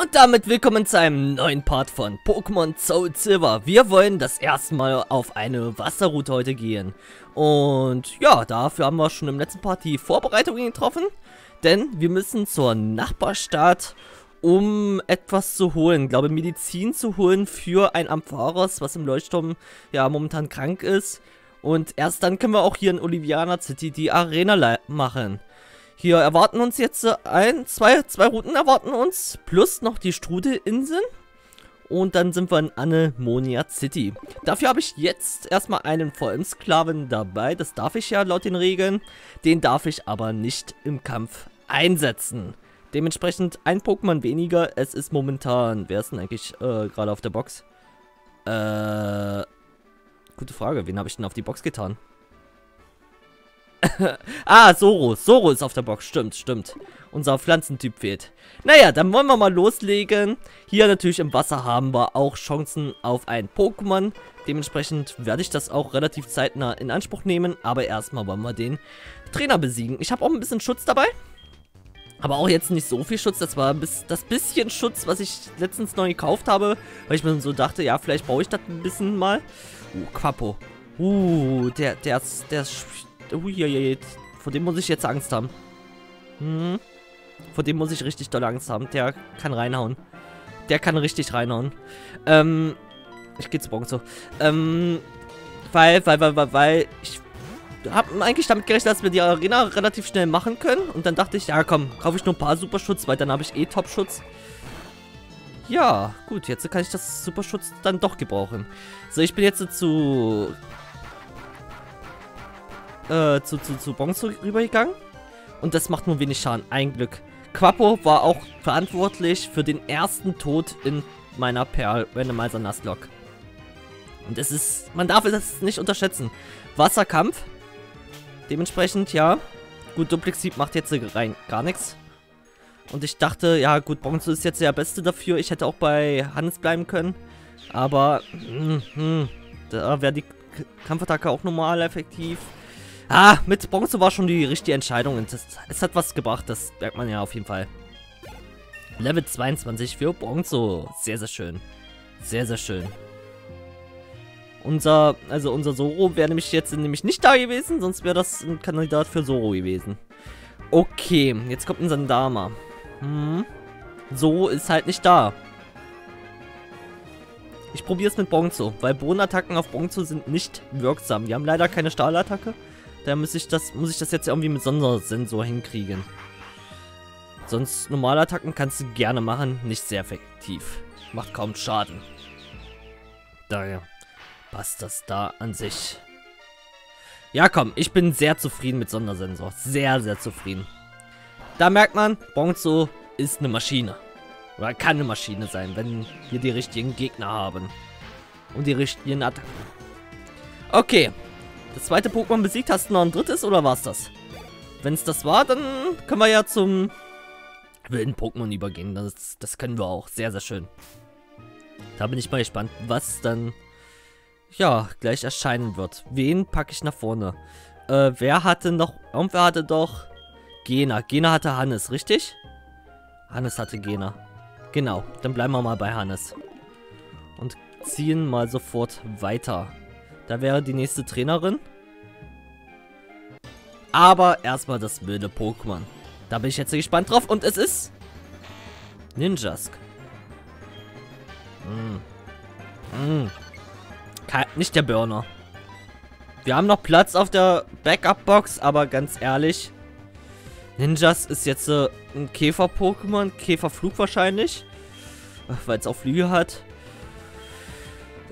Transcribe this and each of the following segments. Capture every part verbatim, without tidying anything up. Und damit willkommen zu einem neuen Part von Pokémon Soul Silver. Wir wollen das erste Mal auf eine Wasserroute heute gehen. Und ja, dafür haben wir schon im letzten Part die Vorbereitungen getroffen. Denn wir müssen zur Nachbarstadt, um etwas zu holen. Ich glaube, Medizin zu holen für ein Ampharos, was im Leuchtturm ja momentan krank ist. Und erst dann können wir auch hier in Oliviana City die Arena machen. Hier erwarten uns jetzt ein, zwei, zwei Routen erwarten uns, plus noch die Strudelinseln. Und dann sind wir in Anemonia City. Dafür habe ich jetzt erstmal einen vollen Sklaven dabei. Das darf ich ja laut den Regeln. Den darf ich aber nicht im Kampf einsetzen. Dementsprechend ein Pokémon weniger. Es ist momentan... Wer ist denn eigentlich äh, gerade auf der Box? Äh... Gute Frage. Wen habe ich denn auf die Box getan? Ah, Soro. Soro ist auf der Box. Stimmt, stimmt. Unser Pflanzentyp fehlt. Naja, dann wollen wir mal loslegen. Hier natürlich im Wasser haben wir auch Chancen auf ein Pokémon. Dementsprechend werde ich das auch relativ zeitnah in Anspruch nehmen. Aber erstmal wollen wir den Trainer besiegen. Ich habe auch ein bisschen Schutz dabei. Aber auch jetzt nicht so viel Schutz. Das war bis, das bisschen Schutz, was ich letztens neu gekauft habe. Weil ich mir so dachte, ja, vielleicht brauche ich das ein bisschen mal. Uh, Quappo. Uh, der, der, der... Uiuiui, vor dem muss ich jetzt Angst haben. Hm. Vor dem muss ich richtig doll Angst haben. Der kann reinhauen. Der kann richtig reinhauen. Ähm, ich gehe zu Bronzo. Ähm, weil, weil, weil, weil, weil, ich habe eigentlich damit gerechnet, dass wir die Arena relativ schnell machen können. Und dann dachte ich, ja komm, kaufe ich nur ein paar Superschutz, weil dann habe ich eh Top-Schutz. Ja, gut, jetzt kann ich das Superschutz dann doch gebrauchen. So, ich bin jetzt zu... Äh, zu, zu, zu Bonzo rübergegangen. Und das macht nur wenig Schaden. Ein Glück. Quappo war auch verantwortlich für den ersten Tod in meiner Perl Randomizer Nuzlocke. Und es ist... Man darf das nicht unterschätzen. Wasserkampf. Dementsprechend, ja. Gut, Duplex Sieb macht jetzt rein gar nichts. Und ich dachte, ja gut, Bonzo ist jetzt der Beste dafür. Ich hätte auch bei Hannes bleiben können. Aber... Mh, mh, da wäre die Kampfattacke auch normal effektiv. Ah, mit Bronzo war schon die richtige Entscheidung und das, es hat was gebracht, das merkt man ja auf jeden Fall. Level zweiundzwanzig für Bronzo. Sehr, sehr schön. Sehr, sehr schön. Unser, also unser Soro wäre nämlich jetzt nämlich nicht da gewesen, sonst wäre das ein Kandidat für Soro gewesen. Okay, jetzt kommt unser Ndama. Hm. Soro ist halt nicht da. Ich probiere es mit Bronzo, weil Bodenattacken auf Bronzo sind nicht wirksam. Wir haben leider keine Stahlattacke. Da muss ich das, muss ich das jetzt irgendwie mit Sondersensor hinkriegen. Sonst normale Attacken kannst du gerne machen. Nicht sehr effektiv. Macht kaum Schaden. Daher passt das da an sich. Ja komm, ich bin sehr zufrieden mit Sondersensor. Sehr, sehr zufrieden. Da merkt man, Bonzo ist eine Maschine. Oder kann eine Maschine sein, wenn wir die richtigen Gegner haben. Und die richtigen Attacken. Okay. Das zweite Pokémon besiegt, hast du noch ein drittes oder war es das? Wenn es das war, dann können wir ja zum wilden Pokémon übergehen. Das, das können wir auch. Sehr, sehr schön. Da bin ich mal gespannt, was dann ja gleich erscheinen wird. Wen packe ich nach vorne? Äh, wer hatte noch... Irgendwer hatte doch... Gena. Gena hatte Hannes, richtig? Hannes hatte Gena. Genau, dann bleiben wir mal bei Hannes. Und ziehen mal sofort weiter. Da wäre die nächste Trainerin. Aber erstmal das wilde Pokémon. Da bin ich jetzt gespannt drauf. Und es ist... Ninjask. Mm. Mm. Kein, nicht der Burner. Wir haben noch Platz auf der Backup-Box. Aber ganz ehrlich... Ninjask ist jetzt äh, ein Käfer-Pokémon. Käferflug wahrscheinlich. Weil es auch Flügel hat.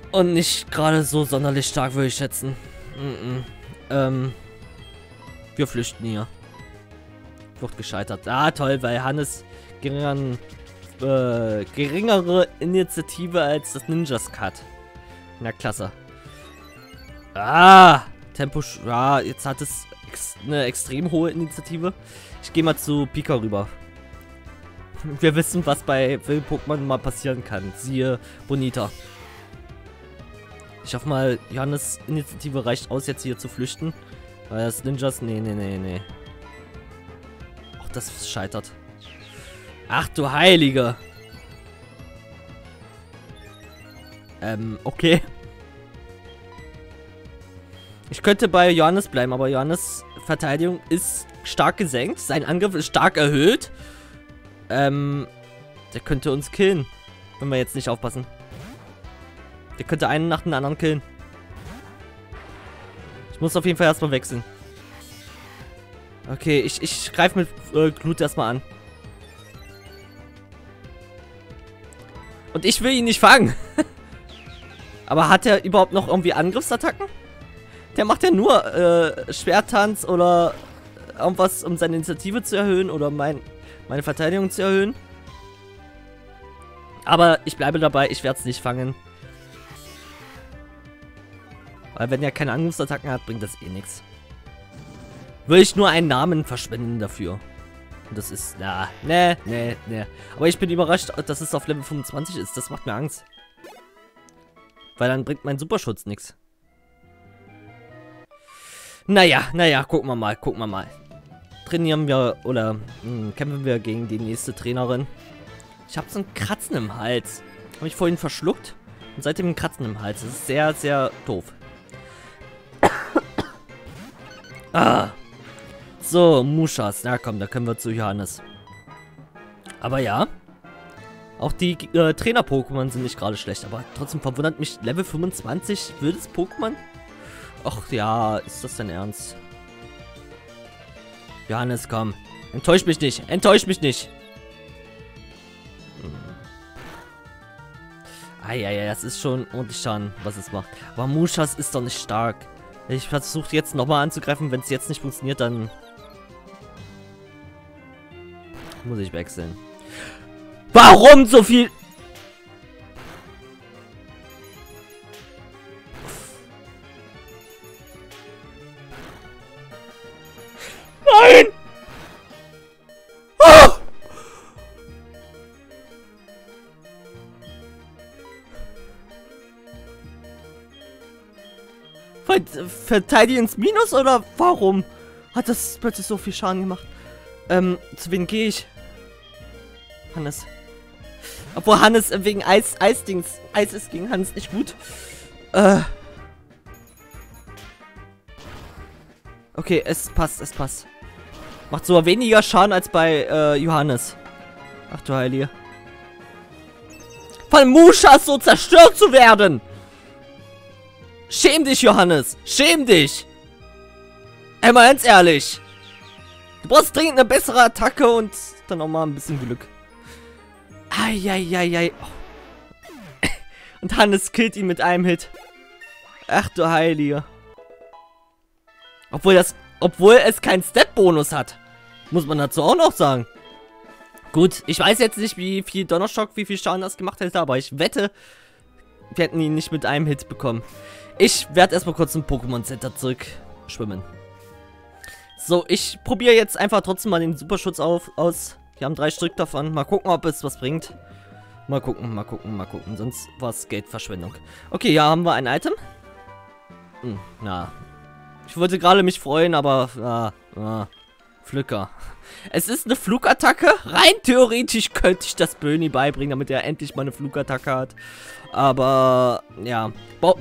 Und nicht gerade so sonderlich stark, würde ich schätzen. Mm-mm. Ähm, wir flüchten hier. Flucht gescheitert. Ah, toll, weil Hannes geringeren, äh, geringere Initiative als das Ninjask hat. Na, klasse. Ah, Tempo... Ah, jetzt hat es ex eine extrem hohe Initiative. Ich gehe mal zu Pika rüber. Wir wissen, was bei Pokémon mal passieren kann. Siehe Bonita. Ich hoffe mal, Johannes Initiative reicht aus, jetzt hier zu flüchten. Weil das Ninjas... Nee, nee, nee, nee. Ach, das scheitert. Ach du Heilige. Ähm, okay. Ich könnte bei Johannes bleiben, aber Johannes Verteidigung ist stark gesenkt. Sein Angriff ist stark erhöht. Ähm, der könnte uns killen, wenn wir jetzt nicht aufpassen. Der könnte einen nach dem anderen killen. Ich muss auf jeden Fall erstmal wechseln. Okay, ich, ich greife mit äh, Glut erstmal an. Und ich will ihn nicht fangen. Aber hat er überhaupt noch irgendwie Angriffsattacken? Der macht ja nur äh, Schwerttanz oder irgendwas, um seine Initiative zu erhöhen oder mein, meine Verteidigung zu erhöhen. Aber ich bleibe dabei, ich werde es nicht fangen. Weil wenn er keine Angriffsattacken hat, bringt das eh nichts. Will ich nur einen Namen verschwenden dafür. Und das ist, na, ne, ne, ne. Aber ich bin überrascht, dass es auf Level fünfundzwanzig ist. Das macht mir Angst. Weil dann bringt mein Superschutz nichts. Naja, naja, gucken wir mal, gucken wir mal. Trainieren wir oder mh, kämpfen wir gegen die nächste Trainerin. Ich habe so ein Kratzen im Hals. Habe ich vorhin verschluckt und seitdem ein Kratzen im Hals. Das ist sehr, sehr doof. Ah. So, Mushas. Na komm, da können wir zu Johannes. Aber ja. Auch die äh, Trainer-Pokémon sind nicht gerade schlecht. Aber trotzdem verwundert mich Level fünfundzwanzig wildes Pokémon. Ach ja, ist das denn ernst? Johannes, komm. Enttäusch mich nicht. Enttäusch mich nicht. Ah ja, ja, das ist schon ordentlich Schaden, was es macht. Aber Mushas ist doch nicht stark. Ich versuche jetzt nochmal anzugreifen. Wenn es jetzt nicht funktioniert, dann muss ich wechseln. Warum so viel? Nein! Oh! Verteidigen ins Minus oder warum? Hat das plötzlich so viel Schaden gemacht? Ähm, zu wem gehe ich? Hannes. Obwohl Hannes wegen Eis, Eisdings, Eis ist gegen Hannes nicht gut. Äh. Okay, es passt, es passt. Macht sogar weniger Schaden als bei äh, Johannes. Ach du Heilige. Von Mushas so zerstört zu werden. Schäm dich, Johannes. Schäm dich. Ey, mal ganz ehrlich. Du brauchst dringend eine bessere Attacke und dann auch mal ein bisschen Glück. Eieieiei. Oh. Und Hannes killt ihn mit einem Hit. Ach du Heilige. Obwohl das, obwohl es keinen Step-Bonus hat. Muss man dazu auch noch sagen. Gut, ich weiß jetzt nicht, wie viel Donnerschlag, wie viel Schaden das gemacht hätte, aber ich wette, wir hätten ihn nicht mit einem Hit bekommen. Ich werde erstmal kurz zum Pokémon Center zurück schwimmen. So, ich probiere jetzt einfach trotzdem mal den Superschutz auf, aus. Wir haben drei Stück davon. Mal gucken, ob es was bringt. Mal gucken, mal gucken, mal gucken. Sonst war es Geldverschwendung. Okay, ja, haben wir ein Item. Hm, na. Ich wollte gerade mich freuen, aber... Na, na. Pflücker. Es ist eine Flugattacke. Rein theoretisch könnte ich das Böni beibringen, damit er endlich mal eine Flugattacke hat. Aber, ja.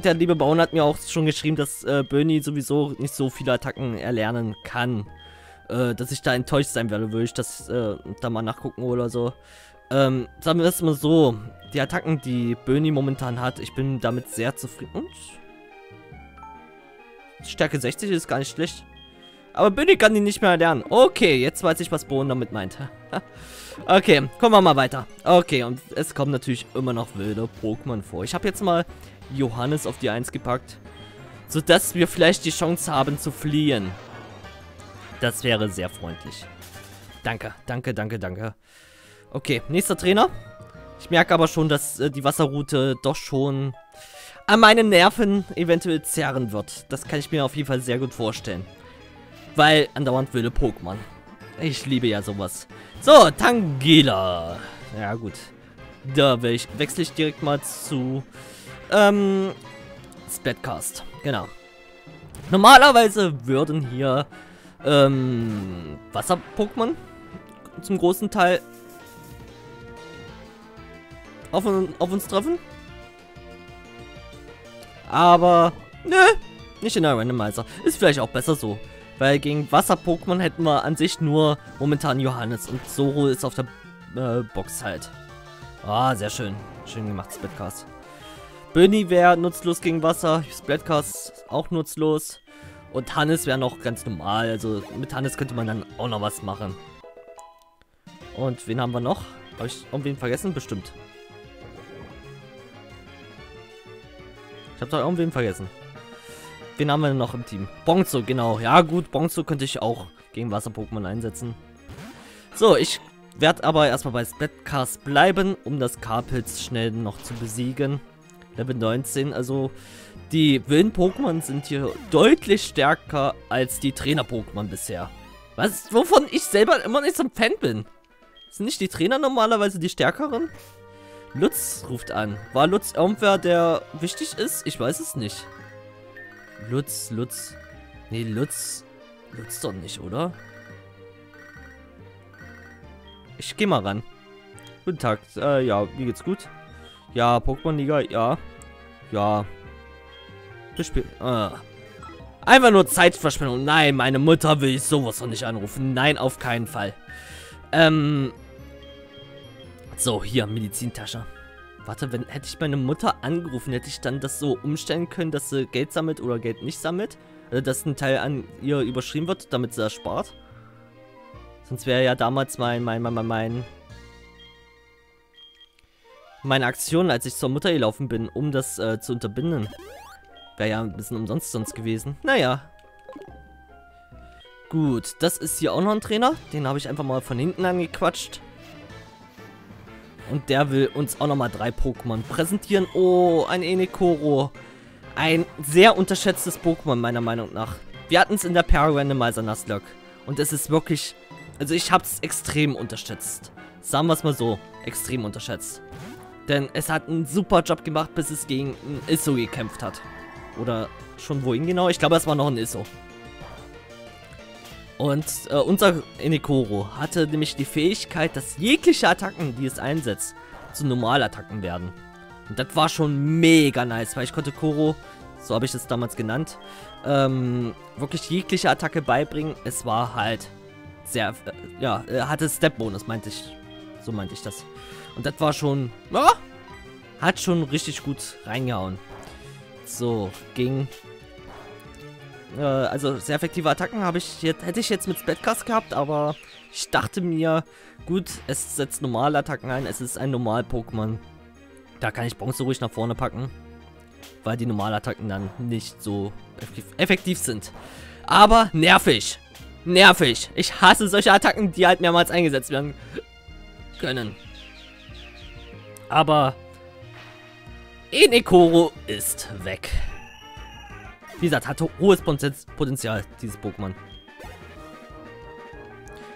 Der liebe Baun hat mir auch schon geschrieben, dass äh, Böni sowieso nicht so viele Attacken erlernen kann. Äh, dass ich da enttäuscht sein werde, würde ich das äh, da mal nachgucken oder so. Ähm, sagen wir das mal so. Die Attacken, die Böni momentan hat, ich bin damit sehr zufrieden. Und? Stärke sechzig ist gar nicht schlecht. Aber Böni kann die nicht mehr lernen. Okay, jetzt weiß ich, was Bohnen damit meint. Okay, kommen wir mal weiter. Okay, und es kommen natürlich immer noch wilde Pokémon vor. Ich habe jetzt mal Johannes auf die eins gepackt. Sodass wir vielleicht die Chance haben zu fliehen. Das wäre sehr freundlich. Danke, danke, danke, danke. Okay, nächster Trainer. Ich merke aber schon, dass äh, die Wasserroute doch schon an meinen Nerven eventuell zerren wird. Das kann ich mir auf jeden Fall sehr gut vorstellen. Weil andauernd wilde Pokémon. Ich liebe ja sowas. So, Tangela. Ja gut. Da ich, wechsle ich direkt mal zu ähm, Speedcast. Genau. Normalerweise würden hier ähm, Wasser-Pokémon zum großen Teil auf, auf uns treffen. Aber, nö, nicht in der Randomizer. Ist vielleicht auch besser so. Weil gegen Wasser-Pokémon hätten wir an sich nur momentan Johannes. Und Zoro ist auf der äh, Box halt. Ah, sehr schön. Schön gemacht, Speedcast. Böni wäre nutzlos gegen Wasser. Speedcast auch nutzlos. Und Hannes wäre noch ganz normal. Also mit Hannes könnte man dann auch noch was machen. Und wen haben wir noch? Habe ich irgendwen vergessen? Bestimmt. Ich habe doch irgendwen vergessen. Wen haben wir denn noch im Team? Bronzo, genau. Ja gut, Bronzo könnte ich auch gegen Wasser-Pokémon einsetzen. So, ich werde aber erstmal bei Speedcast bleiben, um das Karpilz schnell noch zu besiegen. Level neunzehn, also die wilden Pokémon sind hier deutlich stärker als die Trainer-Pokémon bisher. Was? Wovon ich selber immer nicht so ein Fan bin. Sind nicht die Trainer normalerweise die stärkeren? Lutz ruft an. War Lutz irgendwer, der wichtig ist? Ich weiß es nicht. Lutz, Lutz. Nee, Lutz. Lutz doch nicht, oder? Ich geh mal ran. Guten Tag. Äh, ja, mir geht's gut. Ja, Pokémon-Liga, ja. Ja. Das Spiel. Ah. Einfach nur Zeitverschwendung. Nein, meine Mutter will ich sowas noch nicht anrufen. Nein, auf keinen Fall. Ähm. So, hier, Medizintasche. Warte, wenn hätte ich meine Mutter angerufen, hätte ich dann das so umstellen können, dass sie Geld sammelt oder Geld nicht sammelt? Also, dass ein Teil an ihr überschrieben wird, damit sie das spart? Sonst wäre ja damals mein, mein, mein, mein, mein... meine Aktion, als ich zur Mutter gelaufen bin, um das äh, zu unterbinden. Wäre ja ein bisschen umsonst sonst gewesen. Naja. Gut, das ist hier auch noch ein Trainer. Den habe ich einfach mal von hinten angequatscht. Und der will uns auch nochmal drei Pokémon präsentieren. Oh, ein Enekoro. Ein sehr unterschätztes Pokémon, meiner Meinung nach. Wir hatten es in der Per-Randomizer Nuzlocke. Und es ist wirklich... Also ich habe es extrem unterschätzt. Sagen wir es mal so. Extrem unterschätzt. Denn es hat einen super Job gemacht, bis es gegen ein Isso gekämpft hat. Oder schon wohin genau? Ich glaube, es war noch ein Isso. Und äh, unser Enekoro hatte nämlich die Fähigkeit, dass jegliche Attacken, die es einsetzt, zu Normalattacken werden. Und das war schon mega nice, weil ich konnte Koro, so habe ich es damals genannt, ähm, wirklich jegliche Attacke beibringen. Es war halt sehr, äh, ja, äh, hatte Step-Bonus, meinte ich. So meinte ich das. Und das war schon, ah, hat schon richtig gut reingehauen. So, ging... Also sehr effektive Attacken habe ich jetzt, hätte ich jetzt mit Speedcast gehabt, aber ich dachte mir, gut, es setzt normale Attacken ein, es ist ein normal Pokémon. Da kann ich Bronzo ruhig nach vorne packen, weil die Normalattacken dann nicht so effektiv sind. Aber nervig, nervig. Ich hasse solche Attacken, die halt mehrmals eingesetzt werden können. Aber Enekoro ist weg. Wie gesagt, hat hohes Potenzial, dieses Pokémon.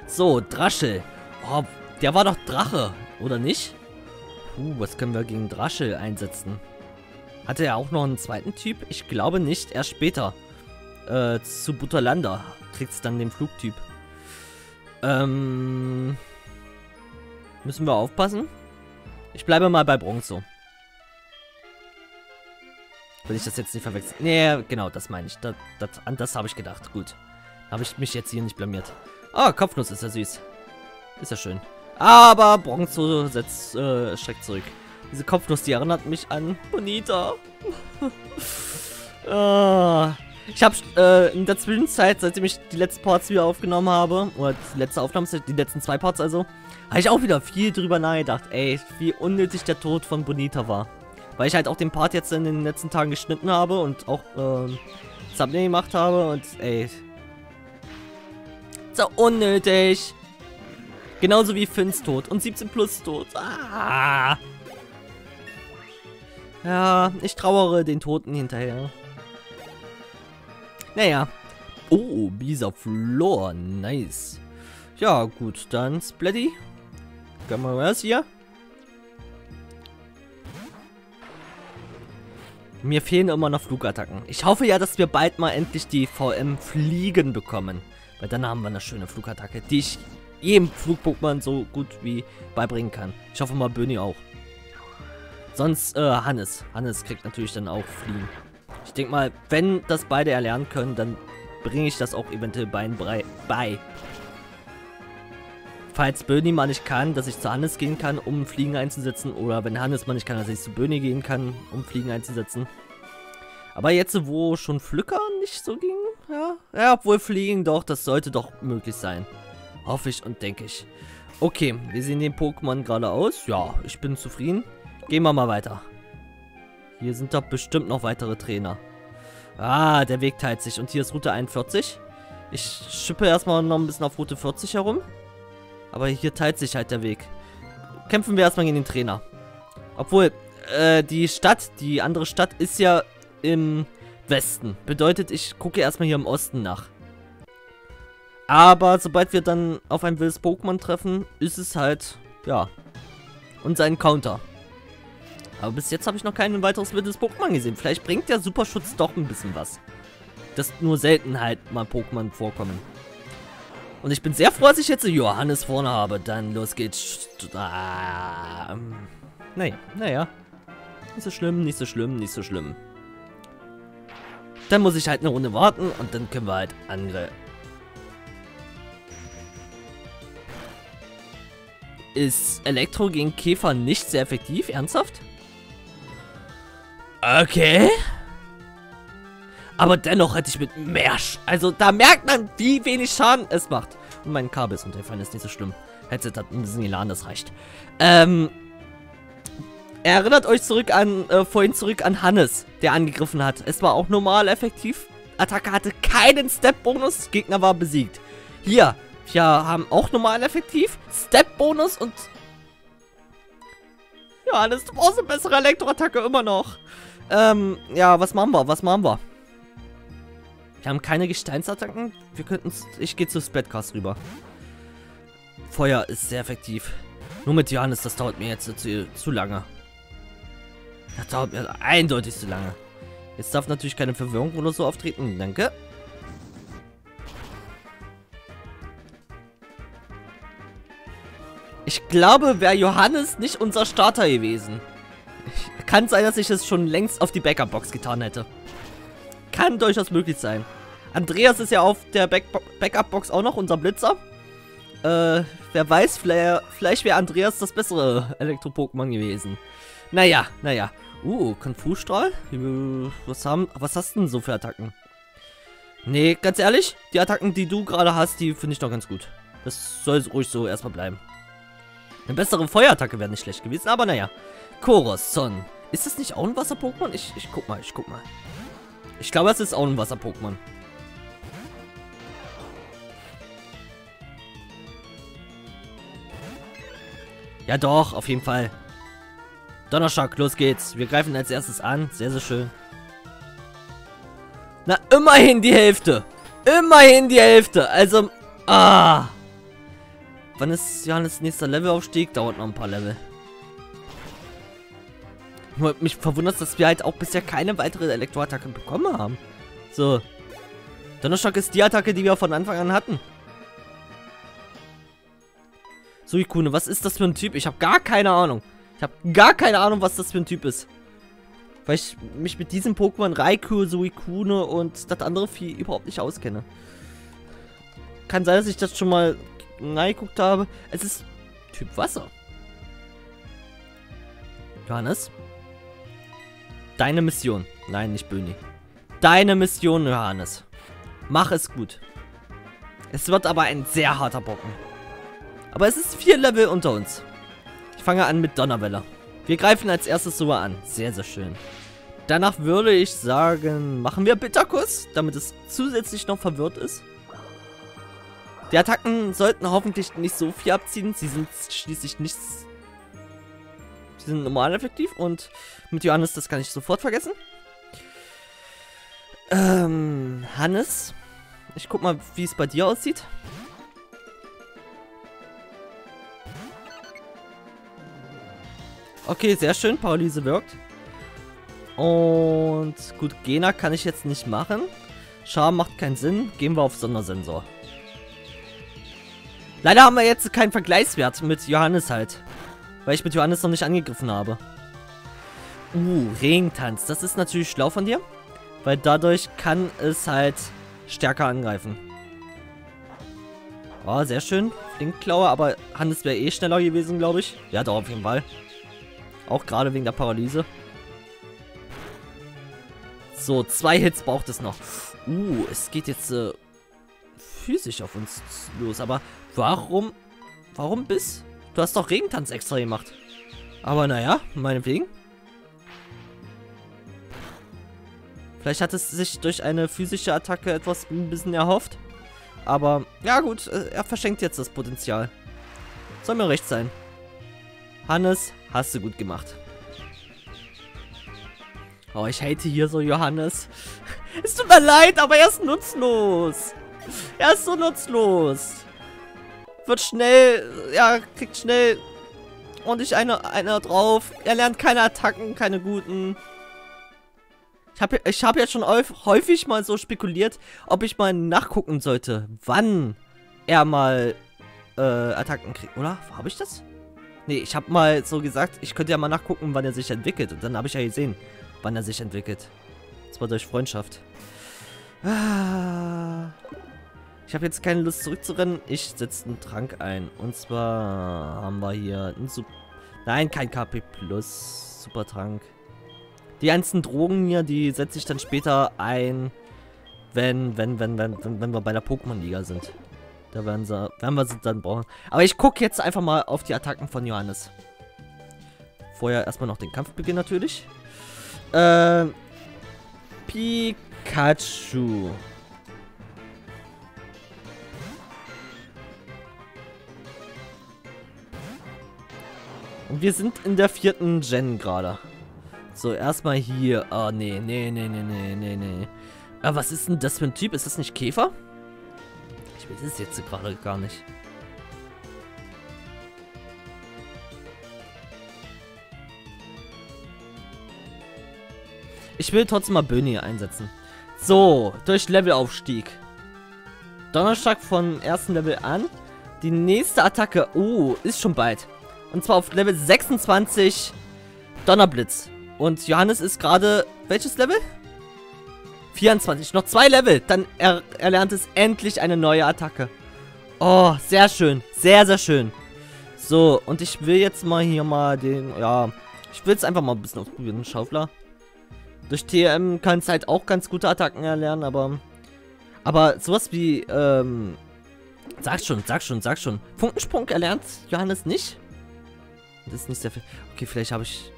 So, Draschel. Oh, der war doch Drache, oder nicht? Uh, was können wir gegen Draschel einsetzen? Hatte er auch noch einen zweiten Typ? Ich glaube nicht, erst später. Äh, zu Butterlander kriegt es dann den Flugtyp. Ähm... Müssen wir aufpassen? Ich bleibe mal bei Bronzo. Will ich das jetzt nicht verwechseln? Nee, genau, das meine ich. Das, das, an das habe ich gedacht. Gut. Habe ich mich jetzt hier nicht blamiert. Ah, Kopfnuss ist ja süß. Ist ja schön. Aber Bronzo setzt, äh, schreckt zurück. Diese Kopfnuss, die erinnert mich an Bonita. ah, ich habe äh, in der Zwischenzeit, seitdem ich die letzten Parts wieder aufgenommen habe, oder die letzte Aufnahme, die letzten zwei Parts also, habe ich auch wieder viel drüber nachgedacht. Ey, wie unnötig der Tod von Bonita war. Weil ich halt auch den Part jetzt in den letzten Tagen geschnitten habe und auch ähm, Thumbnail gemacht habe und ey. So unnötig. Genauso wie Finns Tod und siebzehn plus Tod. Ah. Ja, ich trauere den Toten hinterher. Naja. Oh, Bisaflor. Nice. Ja, gut, dann Splatty. Können wir was hier? Mir fehlen immer noch Flugattacken. Ich hoffe ja, dass wir bald mal endlich die V M Fliegen bekommen. Weil dann haben wir eine schöne Flugattacke, die ich jedem Flug-Pokémon so gut wie beibringen kann. Ich hoffe mal Böni auch. Sonst, äh, Hannes. Hannes kriegt natürlich dann auch Fliegen. Ich denke mal, wenn das beide erlernen können, dann bringe ich das auch eventuell beiden bei. Falls Böni mal nicht kann, dass ich zu Hannes gehen kann, um Fliegen einzusetzen. Oder wenn Hannes mal nicht kann, dass ich zu Böni gehen kann, um Fliegen einzusetzen. Aber jetzt, wo schon Pflücker nicht so ging, ja, ja, obwohl Fliegen doch, das sollte doch möglich sein. Hoffe ich und denke ich. Okay, wir sehen den Pokémon gerade aus. Ja, ich bin zufrieden. Gehen wir mal weiter. Hier sind doch bestimmt noch weitere Trainer. Ah, der Weg teilt sich. Und hier ist Route einundvierzig. Ich schippe erstmal noch ein bisschen auf Route vierzig herum. Aber hier teilt sich halt der Weg. Kämpfen wir erstmal gegen den Trainer. Obwohl, äh, die Stadt, die andere Stadt ist ja im Westen. Bedeutet, ich gucke erstmal hier im Osten nach. Aber sobald wir dann auf ein wildes Pokémon treffen, ist es halt, ja, unser Encounter. Aber bis jetzt habe ich noch kein weiteres wildes Pokémon gesehen. Vielleicht bringt der Superschutz doch ein bisschen was. Dass nur selten halt mal Pokémon vorkommen. Und ich bin sehr froh, dass ich jetzt Johannes vorne habe. Dann los geht's. Ah, naja, naja. Nicht so schlimm, nicht so schlimm, nicht so schlimm. Dann muss ich halt eine Runde warten und dann können wir halt angreifen. Ist Elektro gegen Käfer nicht sehr effektiv? Ernsthaft? Okay. Aber dennoch hätte ich mit mehr... Sch also da merkt man, wie wenig Schaden es macht. Und mein Kabel ist runtergefallen, ist nicht so schlimm. Headset hat ein bisschen Elan, das reicht. Ähm... Erinnert euch zurück an... Äh, vorhin zurück an Hannes, der angegriffen hat. Es war auch normal effektiv. Attacke hatte keinen Step-Bonus. Gegner war besiegt. Hier... Ja, haben auch normal effektiv. Step-Bonus und... Ja, das ist auch eine bessere Elektroattacke immer noch. Ähm, ja, was machen wir? Was machen wir? Wir haben keine Gesteinsattacken. Wir könnten... Ich gehe zu Speedcast rüber. Feuer ist sehr effektiv. Nur mit Johannes, das dauert mir jetzt zu, zu lange. Das dauert mir eindeutig zu lange. Jetzt darf natürlich keine Verwirrung oder so auftreten. Danke. Ich glaube, wäre Johannes nicht unser Starter gewesen. Kann sein, dass ich es schon längst auf die Backup-Box getan hätte. Kann durchaus möglich sein. Andreas ist ja auf der Backup-Box auch noch, unser Blitzer. Äh, wer weiß, vielleicht, vielleicht wäre Andreas das bessere Elektro-Pokémon gewesen. Naja, naja. Uh, Konfusstrahl? Was haben, was hast du denn so für Attacken? Nee, ganz ehrlich, die Attacken, die du gerade hast, die finde ich noch ganz gut. Das soll ruhig so erstmal bleiben. Eine bessere Feuerattacke wäre nicht schlecht gewesen, aber naja. Korosson. Ist das nicht auch ein Wasser-Pokémon? Ich, ich guck mal, ich guck mal. Ich glaube, es ist auch ein Wasser-Pokémon. Ja doch, auf jeden Fall. Donnerschlag, los geht's. Wir greifen als erstes an. Sehr, sehr schön. Na, immerhin die Hälfte. Immerhin die Hälfte. Also, ah... Wann ist Johannes nächster Levelaufstieg? Dauert noch ein paar Level. Nur mich verwundert es, dass wir halt auch bisher keine weitere Elektroattacke bekommen haben. So. Donnerschlag ist die Attacke, die wir von Anfang an hatten. Suikune, was ist das für ein Typ? Ich habe gar keine Ahnung. Ich habe gar keine Ahnung, was das für ein Typ ist. Weil ich mich mit diesem Pokémon Raikou, Suikune und das andere Vieh überhaupt nicht auskenne. Kann sein, dass ich das schon mal... Nein, geguckt habe. Es ist Typ Wasser. Johannes? Deine Mission. Nein, nicht Böni. Deine Mission, Johannes. Mach es gut. Es wird aber ein sehr harter Brocken. Aber es ist vier Level unter uns. Ich fange an mit Donnerwelle. Wir greifen als erstes sogar an. Sehr, sehr schön. Danach würde ich sagen, machen wir Bitterkuss, damit es zusätzlich noch verwirrt ist. Die Attacken sollten hoffentlich nicht so viel abziehen. Sie sind schließlich nichts. Sie sind normal effektiv. Und mit Johannes, das kann ich sofort vergessen. Ähm, Hannes. Ich guck mal, wie es bei dir aussieht. Okay, sehr schön. Paralyse wirkt. Und gut, Gena kann ich jetzt nicht machen. Charme macht keinen Sinn. Gehen wir auf Sondersensor. Leider haben wir jetzt keinen Vergleichswert mit Johannes halt. Weil ich mit Johannes noch nicht angegriffen habe. Uh, Regentanz. Das ist natürlich schlau von dir. Weil dadurch kann es halt stärker angreifen. Oh, sehr schön. Flinkklaue, aber Hannes wäre eh schneller gewesen, glaube ich. Ja, doch, auf jeden Fall. Auch gerade wegen der Paralyse. So, zwei Hits braucht es noch. Uh, es geht jetzt äh, physisch auf uns los. Aber warum, warum bist du? Hast doch Regentanz extra gemacht. Aber naja, meinetwegen. Vielleicht hat es sich durch eine physische Attacke etwas ein bisschen erhofft. Aber, ja gut, er verschenkt jetzt das Potenzial. Soll mir recht sein. Hannes, hast du gut gemacht. Oh, ich hate hier so Johannes. Es tut mir leid, aber er ist nutzlos. Er ist so nutzlos. Wird schnell, ja, kriegt schnell ordentlich eine, eine drauf. Er lernt keine Attacken, keine guten. Ich habe ich hab ja schon häufig mal so spekuliert, ob ich mal nachgucken sollte, wann er mal äh, Attacken kriegt. Oder? Habe ich das? Nee, ich habe mal so gesagt, ich könnte ja mal nachgucken, wann er sich entwickelt. Und dann habe ich ja gesehen, wann er sich entwickelt. Das war durch Freundschaft. Ah. Ich habe jetzt keine Lust zurückzurennen. Ich setze einen Trank ein. Und zwar haben wir hier einen Sup- Nein, kein K P Plus. Super Trank. Die ganzen Drogen hier, die setze ich dann später ein, wenn, wenn, wenn, wenn, wenn, wenn wir bei der Pokémon-Liga sind. Da werden, sie, werden wir sie dann brauchen. Aber ich gucke jetzt einfach mal auf die Attacken von Johannes. Vorher erstmal noch den Kampfbeginn natürlich. Äh, Pikachu. Und wir sind in der vierten Gen gerade. So, erstmal hier. Oh, nee, nee, nee, nee, nee, nee, nee. Aber was ist denn das für ein Typ? Ist das nicht Käfer? Ich weiß es jetzt gerade gar nicht. Ich will trotzdem mal Böni einsetzen. So, durch Levelaufstieg. Donnerschlag von ersten Level an. Die nächste Attacke, oh, ist schon bald. Und zwar auf Level sechsundzwanzig Donnerblitz. Und Johannes ist gerade, welches Level? vierundzwanzig, noch zwei Level, dann er, er lernt es endlich eine neue Attacke. Oh, sehr schön, sehr, sehr schön. So, und ich will jetzt mal hier mal den, ja, ich will es einfach mal ein bisschen ausprobieren, den Schaufler. Durch T M kann es halt auch ganz gute Attacken erlernen, aber, aber sowas wie, ähm, sag schon, sag schon, sag schon. Funkensprung erlernt Johannes nicht? Das ist nicht sehr viel. Okay, vielleicht habe ich...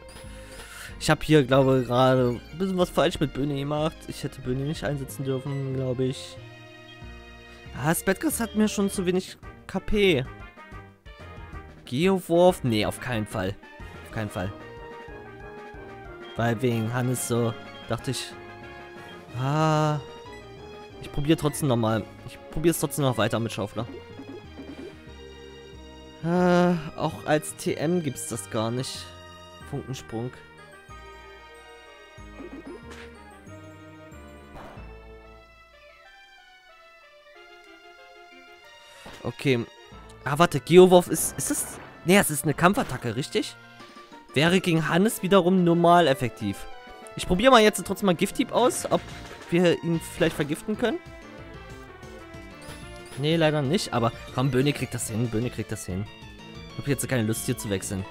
Ich habe hier, glaube ich, gerade ein bisschen was falsch mit Böni gemacht. Ich hätte Böni nicht einsetzen dürfen, glaube ich. Ah, Speedcast hat mir schon zu wenig K P. Geowurf? Nee, auf keinen Fall. Auf keinen Fall. Weil wegen Hannes so, dachte ich... Ah... Ich probiere trotzdem nochmal. Ich probiere es trotzdem noch weiter mit Schaufler. Ah, auch als T M gibt es das gar nicht. Funkensprung. Okay. Ah, warte, Geowurf ist... Ist das... Nee, es ist eine Kampfattacke, richtig? Wäre gegen Hannes wiederum normal effektiv. Ich probiere mal jetzt trotzdem mal Gifthieb aus, ob wir ihn vielleicht vergiften können. Nee, leider nicht, aber komm, Böni kriegt das hin, Böni kriegt das hin. Ich habe jetzt keine Lust, hier zu wechseln.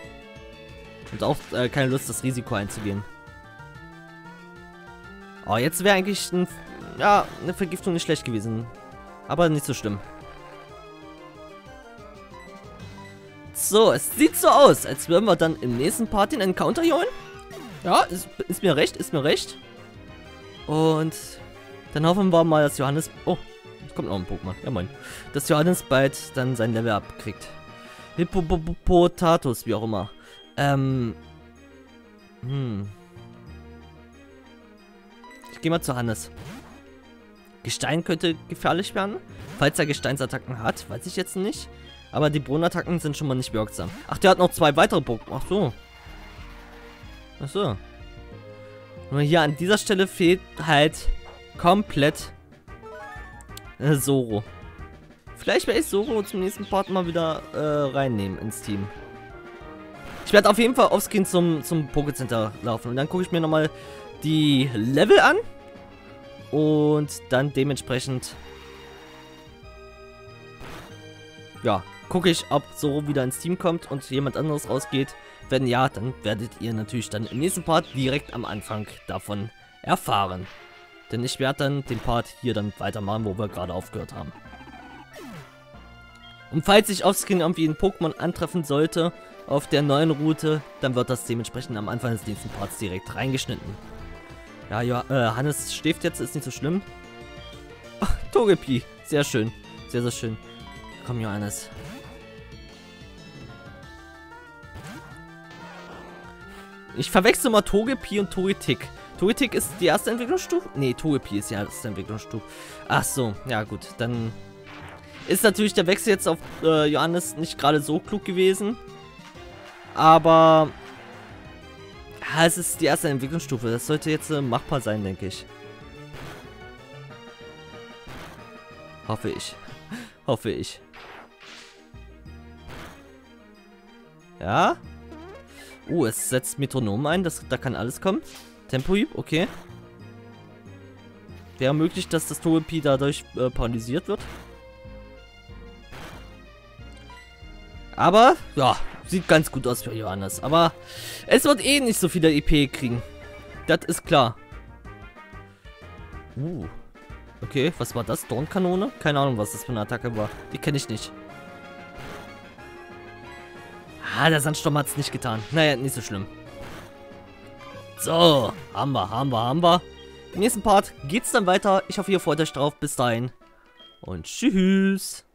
Und auch äh, keine Lust, das Risiko einzugehen. Oh, jetzt wäre eigentlich ein, ja, eine Vergiftung nicht schlecht gewesen. Aber nicht so schlimm. So, es sieht so aus, als würden wir dann im nächsten Part den Encounter holen. Ja, ist, ist mir recht, ist mir recht. Und dann hoffen wir mal, dass Johannes... Oh, jetzt kommt noch ein Pokémon. Ja, moin. Dass Johannes bald dann sein Level abkriegt. Hippopotatus, wie auch immer. Ähm... Hm. Ich gehe mal zu Hannes. Gestein könnte gefährlich werden. Falls er Gesteinsattacken hat, weiß ich jetzt nicht. Aber die Bodenattacken sind schon mal nicht wirksam. Ach, der hat noch zwei weitere Pokémon. Ach so. Ach so. Nur hier an dieser Stelle fehlt halt komplett äh, Soro. Vielleicht werde ich Soro zum nächsten Part mal wieder äh, reinnehmen ins Team. Ich werde auf jeden Fall offscreen zum, zum Pokécenter laufen. Und dann gucke ich mir nochmal die Level an. Und dann dementsprechend, ja, gucke ich, ob so wieder ins Team kommt und jemand anderes rausgeht. Wenn ja, dann werdet ihr natürlich dann im nächsten Part direkt am Anfang davon erfahren. Denn ich werde dann den Part hier dann weitermachen, wo wir gerade aufgehört haben. Und falls ich offscreen irgendwie ein Pokémon antreffen sollte auf der neuen Route, dann wird das dementsprechend am Anfang des nächsten Parts direkt reingeschnitten. Ja, ja, äh, Hannes schläft jetzt, ist nicht so schlimm. Ach, Togepi, sehr schön, sehr, sehr schön. Komm, Johannes. Ich verwechsel mal Togepi und Togetic. Togetic ist die erste Entwicklungsstufe? Ne, Togepi ist die erste Entwicklungsstufe. Ach so, ja gut, dann ist natürlich der Wechsel jetzt auf äh, Johannes nicht gerade so klug gewesen. Aber ja, es ist die erste Entwicklungsstufe. Das sollte jetzt äh, machbar sein, denke ich. Hoffe ich. Hoffe ich. Ja? Uh, es setzt Metronom ein. Das, da kann alles kommen. Tempohieb, okay. Wäre möglich, dass das Togepi dadurch äh, paralysiert wird. Aber, ja, sieht ganz gut aus für Johannes. Aber es wird eh nicht so viele E P kriegen. Das ist klar. Uh. Okay, was war das? Dornkanone? Keine Ahnung, was das für eine Attacke war. Die kenne ich nicht. Ah, der Sandsturm hat es nicht getan. Naja, nicht so schlimm. So, haben wir, haben wir, haben wir. Im nächsten Part geht's dann weiter. Ich hoffe, ihr freut euch drauf. Bis dahin. Und tschüss.